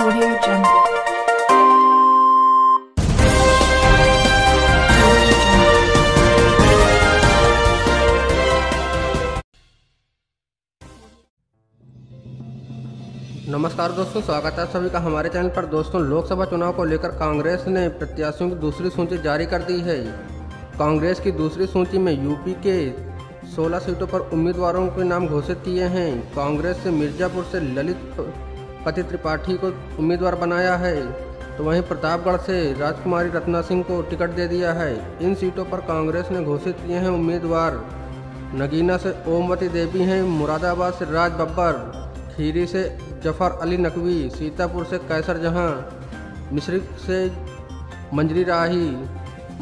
नमस्कार दोस्तों, स्वागत है सभी का हमारे चैनल पर। दोस्तों, लोकसभा चुनाव को लेकर कांग्रेस ने प्रत्याशियों की दूसरी सूची जारी कर दी है। कांग्रेस की दूसरी सूची में यूपी के 16 सीटों पर उम्मीदवारों के नाम घोषित किए हैं। कांग्रेस से मिर्जापुर से ललित पति त्रिपाठी को उम्मीदवार बनाया है, तो वहीं प्रतापगढ़ से राजकुमारी रत्ना सिंह को टिकट दे दिया है। इन सीटों पर कांग्रेस ने घोषित किए हैं उम्मीदवार। नगीना से ओमवती देवी हैं, मुरादाबाद से राज बब्बर, खीरी से जफर अली नकवी, सीतापुर से कैसर जहां, मिश्रिक से मंजरी राही,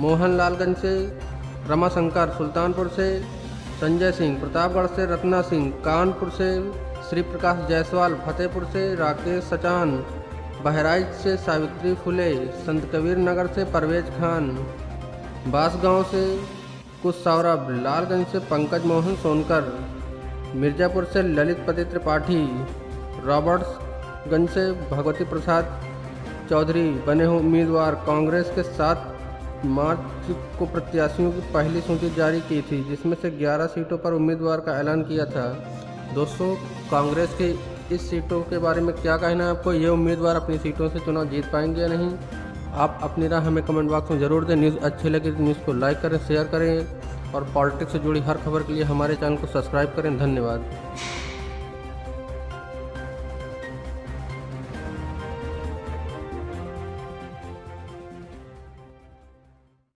मोहनलालगंज से रमाशंकर, सुल्तानपुर से संजय सिंह, प्रतापगढ़ से रत्ना सिंह, कानपुर से श्री प्रकाश जायसवाल, फतेहपुर से राकेश सचान, बहराइच से सावित्री फुले, संत कबीर नगर से परवेज खान, बांसगांव से कुशसौरभ, लालगंज से पंकज मोहन सोनकर, मिर्जापुर से ललित पति त्रिपाठी, रॉबर्ट्सगंज से भगवती प्रसाद चौधरी बने हुए उम्मीदवार। कांग्रेस के 7 मार्च को प्रत्याशियों की पहली सूची जारी की थी, जिसमें से 11 सीटों पर उम्मीदवार का ऐलान किया था। दोस्तों, कांग्रेस की इस सीटों के बारे में क्या कहना है आपको? ये उम्मीदवार अपनी सीटों से चुनाव जीत पाएंगे या नहीं? आप अपनी राय हमें कमेंट बॉक्स में ज़रूर दें। न्यूज़ अच्छी लगी तो न्यूज़ को लाइक करें, शेयर करें और पॉलिटिक्स से जुड़ी हर खबर के लिए हमारे चैनल को सब्सक्राइब करें। धन्यवाद।